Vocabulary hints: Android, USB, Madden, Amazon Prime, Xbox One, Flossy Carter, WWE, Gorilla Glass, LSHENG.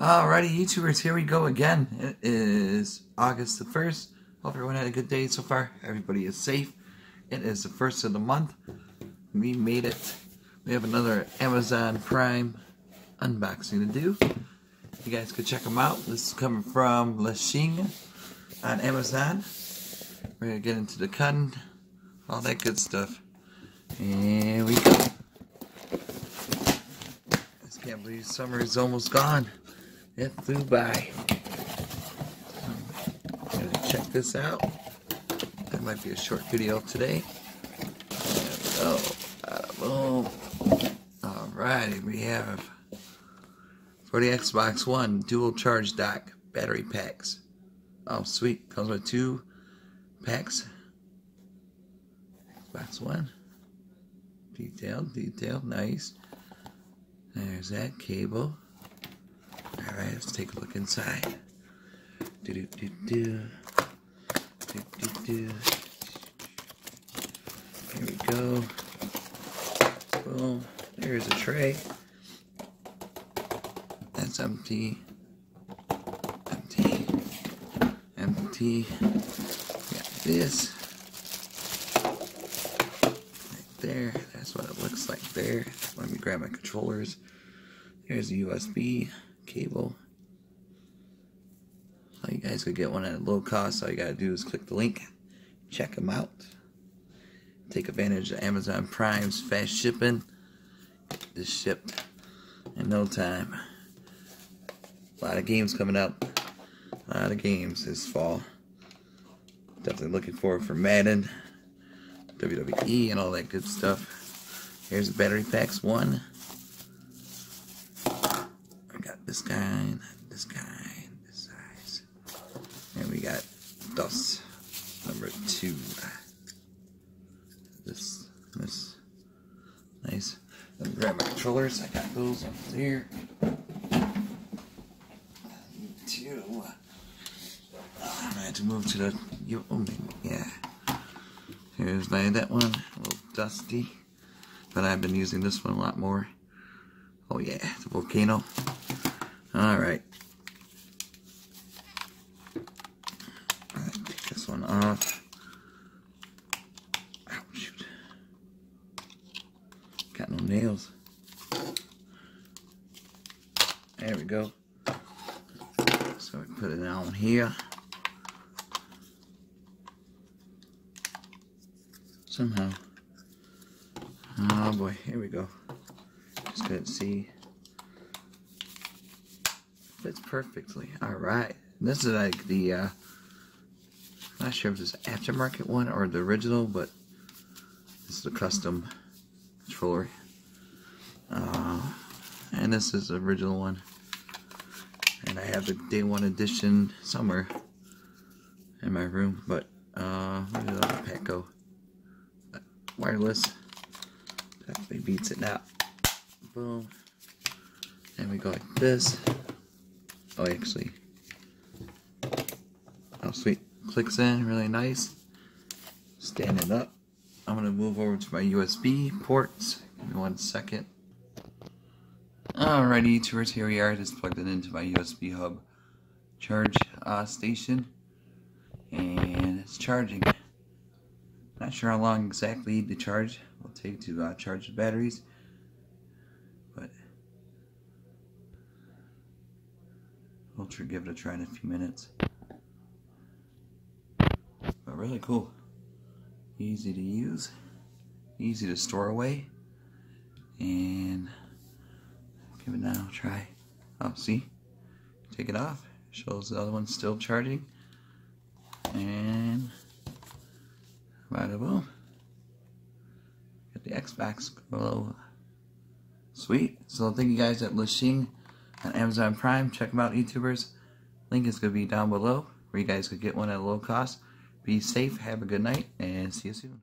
Alrighty, YouTubers, here we go again. It is August the 1st. Hope everyone had a good day so far. Everybody is safe. It is the 1st of the month. We made it. We have another Amazon Prime unboxing to do. You guys could check them out. This is coming from LSHENG on Amazon. We're going to get into the cotton, all that good stuff. Here we go. I just can't believe summer is almost gone. It flew by. I'm gonna check this out. That might be a short video today. Oh, alrighty, we have for the Xbox One dual charge dock battery packs. Oh, sweet! Comes with 2 packs. Xbox One. Detailed, nice. There's that cable. Alright, let's take a look inside. Here we go. Boom. There's a tray. That's empty. Empty. Got this. Right there. That's what it looks like there. Let me grab my controllers. There's the USB cable. So you guys could get one at a low cost. All you gotta do is click the link, check them out, take advantage of Amazon Prime's fast shipping. Get this shipped in no time. A lot of games coming up. A lot of games this fall. Definitely looking forward for Madden, WWE, and all that good stuff. Here's the battery packs. One. This kind, this size. And we got DOS number 2. This, nice. Let me grab my controllers. I got those up there. 2. I'm gonna have to move to the, yeah. Here's that one, a little dusty. But I've been using this one a lot more. Oh yeah, the volcano. Alright. Take this one off. Oh, shoot. Got no nails. There we go. So we put it on here. Somehow. Oh boy, here we go. Just couldn't see. Fits perfectly. Alright. This is like the, I'm not sure if this is an aftermarket one or the original, but this is the custom controller. And this is the original one. And I have the day 1 edition somewhere in my room, but, where did the other pack go? Wireless. Definitely beats it now. Boom. And we go like this. Oh, actually. Oh, sweet. Clicks in. Really nice. Standing up. I'm going to move over to my USB ports. Give me 1 second. Alrighty, YouTubers. Here we are. Just plugged it into my USB hub charge station. And it's charging. Not sure how long exactly the charge will take to charge the batteries. We'll give it a try in a few minutes. But really cool. Easy to use. Easy to store away. And give it now a try. Oh, see? Take it off. Shows the other one still charging. And bada boom. Got the Xbox below. Sweet. So thank you guys at LSHENG. On Amazon Prime, check them out, YouTubers. Link is going to be down below where you guys could get one at a low cost. Be safe, have a good night, and see you soon.